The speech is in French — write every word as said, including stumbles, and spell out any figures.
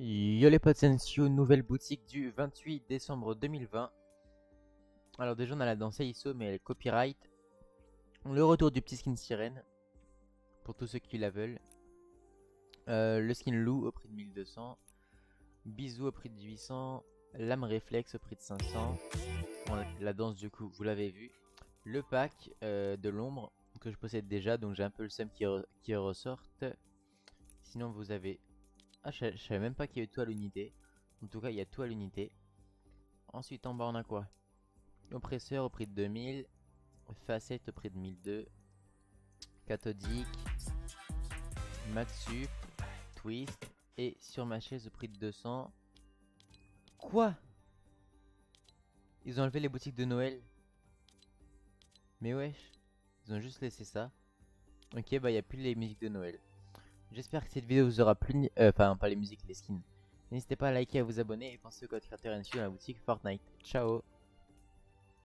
Yolipotensio, nouvelle boutique du vingt-huit décembre deux mille vingt. Alors déjà on a la danse I S O mais elle copyright. Le retour du petit skin sirène pour tous ceux qui la veulent. Euh, le skin loup au prix de mille deux cents. Bisous au prix de huit cents. Lame réflexe au prix de cinq cents. Bon, la danse du coup vous l'avez vu. Le pack euh, de l'ombre que je possède déjà, donc j'ai un peu le seum qui, re qui ressorte. Sinon vous avez... Ah, je, je savais même pas qu'il y avait tout à l'unité. En tout cas il y a tout à l'unité. Ensuite en bas on a quoi? Oppresseur au prix de deux mille. Facette au prix de mille deux. Cathodique. Maxup. Twist. Et sur ma chaise au prix de deux cents. Quoi? Ils ont enlevé les boutiques de Noël? Mais wesh, ils ont juste laissé ça. Ok, bah il n'y a plus les musiques de Noël. J'espère que cette vidéo vous aura plu. Euh, enfin, pas les musiques, les skins. N'hésitez pas à liker, à vous abonner et pensez au code créateur N S U dans la boutique Fortnite. Ciao!